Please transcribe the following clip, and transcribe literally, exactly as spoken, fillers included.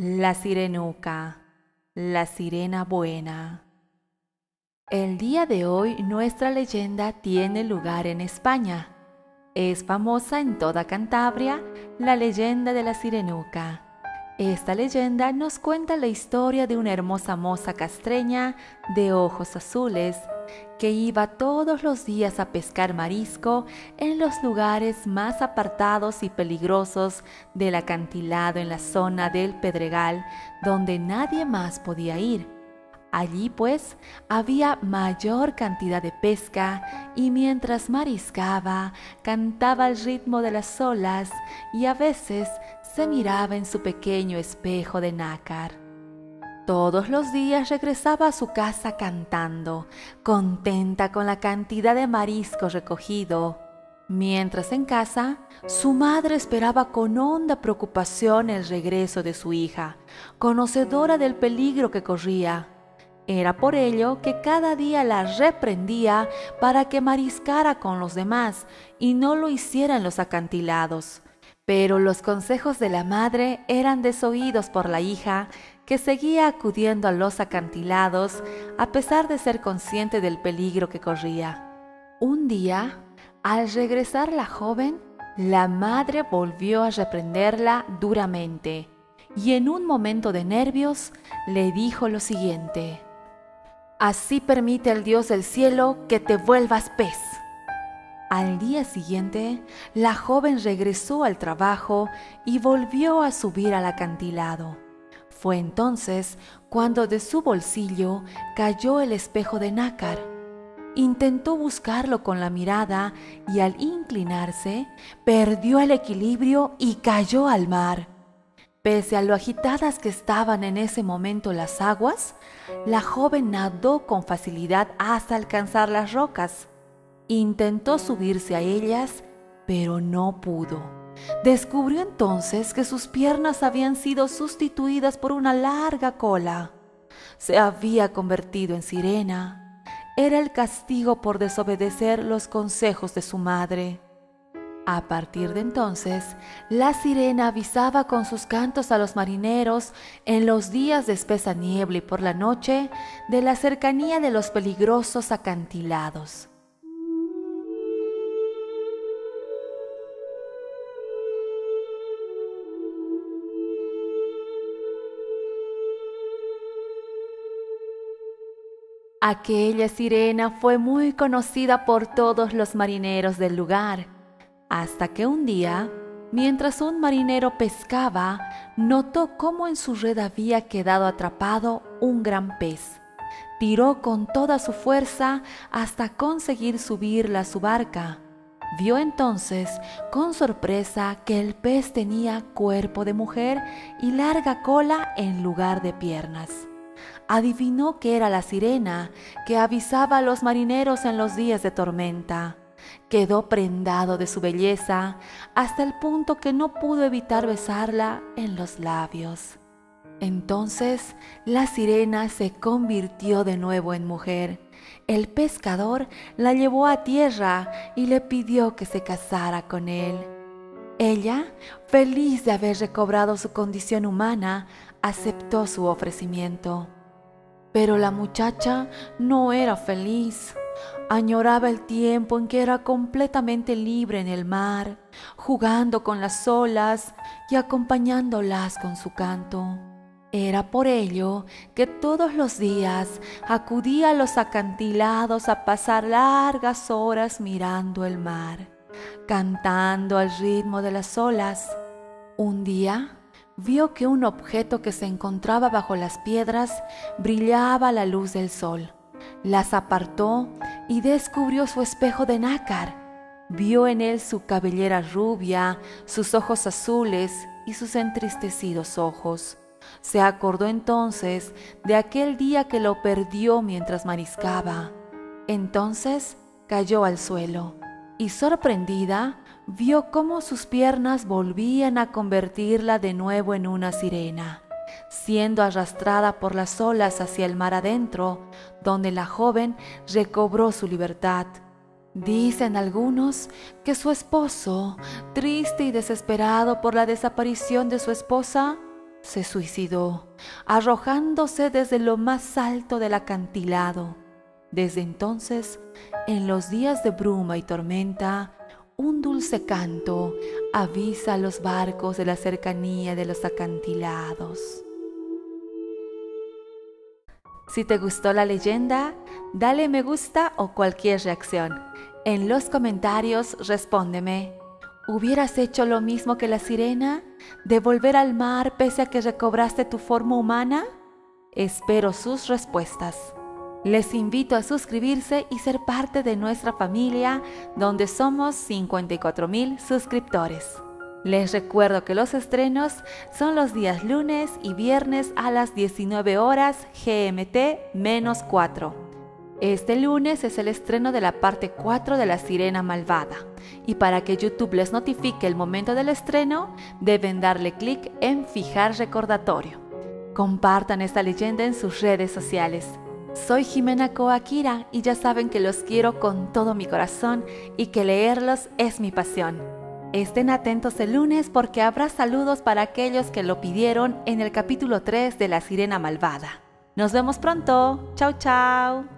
La Sirenuca, la Sirena Buena. El día de hoy nuestra leyenda tiene lugar en España. Es famosa en toda Cantabria la leyenda de la Sirenuca. Esta leyenda nos cuenta la historia de una hermosa moza castreña de ojos azules que iba todos los días a pescar marisco en los lugares más apartados y peligrosos del acantilado en la zona del Pedregal, donde nadie más podía ir. Allí, pues, había mayor cantidad de pesca y mientras mariscaba, cantaba al ritmo de las olas y a veces se miraba en su pequeño espejo de nácar. Todos los días regresaba a su casa cantando, contenta con la cantidad de marisco recogido. Mientras en casa, su madre esperaba con honda preocupación el regreso de su hija, conocedora del peligro que corría. Era por ello que cada día la reprendía para que mariscara con los demás y no lo hiciera en los acantilados. Pero los consejos de la madre eran desoídos por la hija, que seguía acudiendo a los acantilados a pesar de ser consciente del peligro que corría. Un día, al regresar la joven, la madre volvió a reprenderla duramente y en un momento de nervios le dijo lo siguiente: «Así permite el Dios del cielo que te vuelvas pez». Al día siguiente, la joven regresó al trabajo y volvió a subir al acantilado. Fue entonces cuando de su bolsillo cayó el espejo de nácar. Intentó buscarlo con la mirada y al inclinarse, perdió el equilibrio y cayó al mar. Pese a lo agitadas que estaban en ese momento las aguas, la joven nadó con facilidad hasta alcanzar las rocas. Intentó subirse a ellas, pero no pudo. Descubrió entonces que sus piernas habían sido sustituidas por una larga cola. Se había convertido en sirena. Era el castigo por desobedecer los consejos de su madre. A partir de entonces, la sirena avisaba con sus cantos a los marineros en los días de espesa niebla y por la noche de la cercanía de los peligrosos acantilados. Aquella sirena fue muy conocida por todos los marineros del lugar, hasta que un día, mientras un marinero pescaba, notó cómo en su red había quedado atrapado un gran pez. Tiró con toda su fuerza hasta conseguir subirla a su barca. Vio entonces, con sorpresa, que el pez tenía cuerpo de mujer y larga cola en lugar de piernas. Adivinó que era la sirena que avisaba a los marineros en los días de tormenta. Quedó prendado de su belleza hasta el punto que no pudo evitar besarla en los labios. Entonces la sirena se convirtió de nuevo en mujer. El pescador la llevó a tierra y le pidió que se casara con él. Ella, feliz de haber recobrado su condición humana, aceptó su ofrecimiento. Pero la muchacha no era feliz. Añoraba el tiempo en que era completamente libre en el mar, jugando con las olas y acompañándolas con su canto. Era por ello que todos los días acudía a los acantilados a pasar largas horas mirando el mar, cantando al ritmo de las olas. Un día vio que un objeto que se encontraba bajo las piedras brillaba a la luz del sol. Las apartó y descubrió su espejo de nácar. Vio en él su cabellera rubia, sus ojos azules y sus entristecidos ojos. Se acordó entonces de aquel día que lo perdió mientras mariscaba. Entonces cayó al suelo y, sorprendida, vio cómo sus piernas volvían a convertirla de nuevo en una sirena, siendo arrastrada por las olas hacia el mar adentro, donde la joven recobró su libertad. Dicen algunos que su esposo, triste y desesperado por la desaparición de su esposa, se suicidó, arrojándose desde lo más alto del acantilado. Desde entonces, en los días de bruma y tormenta, un dulce canto avisa a los barcos de la cercanía de los acantilados. Si te gustó la leyenda, dale me gusta o cualquier reacción. En los comentarios respóndeme, ¿hubieras hecho lo mismo que la sirena? ¿De volver al mar pese a que recobraste tu forma humana? Espero sus respuestas. Les invito a suscribirse y ser parte de nuestra familia, donde somos cincuenta y cuatro mil suscriptores. Les recuerdo que los estrenos son los días lunes y viernes a las diecinueve horas G M T menos cuatro. Este lunes es el estreno de la parte cuatro de La Sirena Malvada, y para que YouTube les notifique el momento del estreno, deben darle clic en fijar recordatorio. Compartan esta leyenda en sus redes sociales. Soy Jimena Coaquira y ya saben que los quiero con todo mi corazón y que leerlos es mi pasión. Estén atentos el lunes porque habrá saludos para aquellos que lo pidieron en el capítulo tres de La Sirena Malvada. Nos vemos pronto. Chao, chao.